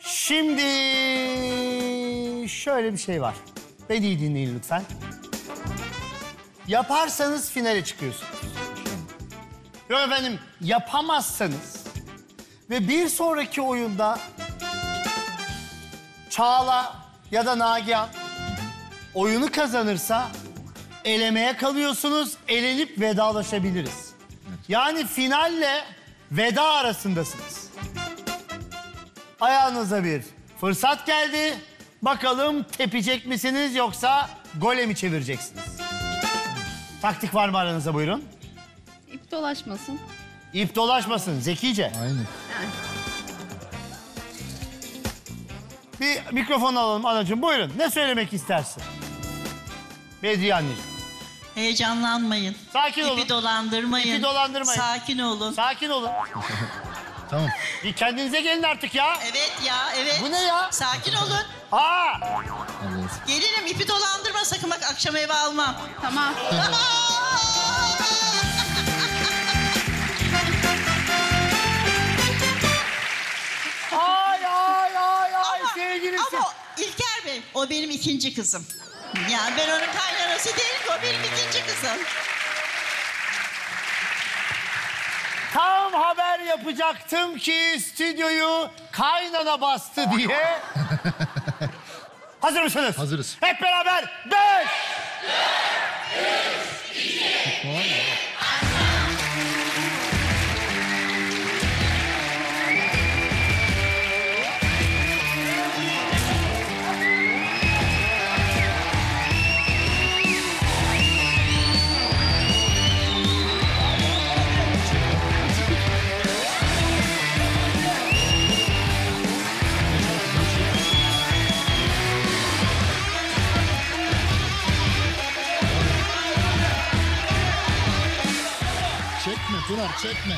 Şimdi şöyle bir şey var. Beni iyi dinleyin lütfen. Yaparsanız finale çıkıyorsunuz. Yok efendim, yapamazsanız ve bir sonraki oyunda Çağla ya da Nagihan oyunu kazanırsa elemeye kalıyorsunuz, elenip vedalaşabiliriz. Yani finalle veda arasındasınız. Ayağınıza bir fırsat geldi. Bakalım tepecek misiniz yoksa gole mi çevireceksiniz? Taktik var mı aranızda, buyurun? İp dolaşmasın. İp dolaşmasın, zekice. Aynen. Yani. Bir mikrofon alalım anacığım, buyurun. Ne söylemek istersin? Bedriye anneciğim. Heyecanlanmayın. Sakin olun. İpi dolandırmayın. İpi dolandırmayın. Sakin olun. Sakin olun. Tamam. Bir kendinize gelin artık ya. Evet ya, evet. Bu ne ya? Sakin olun. Aa! Evet. Gelirim, ipi dolandırma sakın, bak akşam eve almam. Tamam. Ay ay ay ay sevgilim. Ama İlker Bey, o benim ikinci kızım. Yani ben onun kaynanası değilim ki, o benim ikinci kızım. Tam haber yapacaktım ki stüdyoyu kaynana bastı diye. Hazır mısınız? Hazırız. Hep beraber 5, 4, 3, 2, 1, aşağı. Pınar çekme.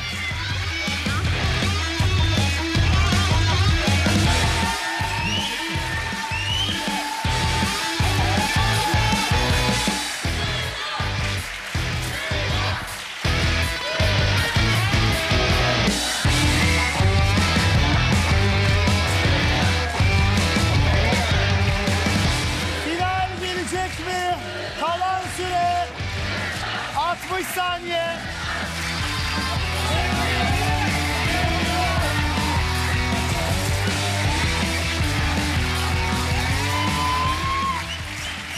Final gelecek mi? Kalan süre 60 saniye.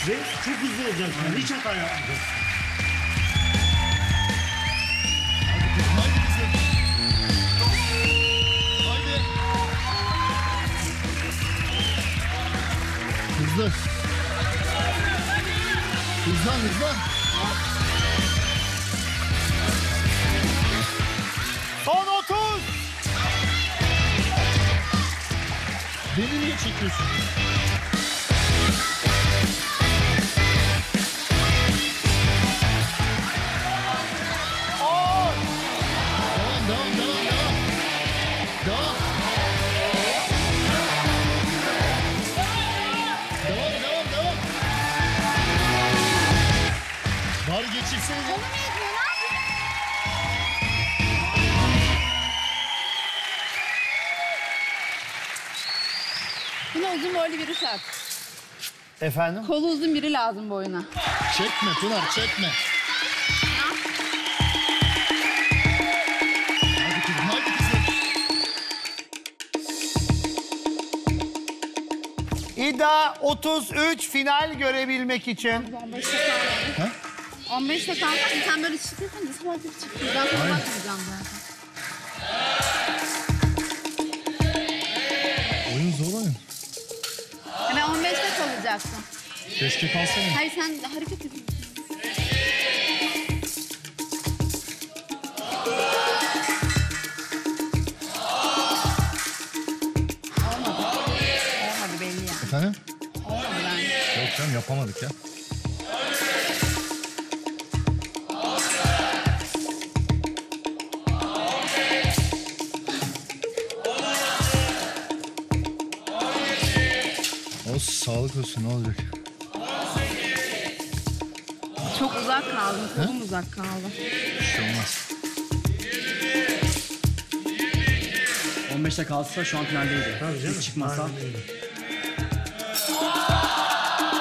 Ve çok hızlı olacağız. Hiç hata yapmayacağız. Haydi. Hızlı. Hızlan, hızlan. Son 30. Beni niye çekiyorsun? Buna uzun boylu biri şart. Efendim? Kolu uzun biri lazım boyuna. Çekme Pınar, çekme. İda 33 final görebilmek için. 15 dakika kalsın, sen böyle çıkıyorsan nasıl böyle çıkıyorsun? Ben sana bakmayacağım zaten. Oyun zor oyun. Hemen 15 dakika olacaksın. Keşke kalsana. Hayır, sen hareket ediyorsun. Olmadı. Olmadı belli ya. Efendim? Olmadı bence. Yok canım, yapamadık ya. Sağlık olsun, ne olacak? Çok uzak kaldım, kolum uzak kaldı. Hiç olmaz. 15 15'te kalsa şu an finaldeydi. Hiç çıkmasa.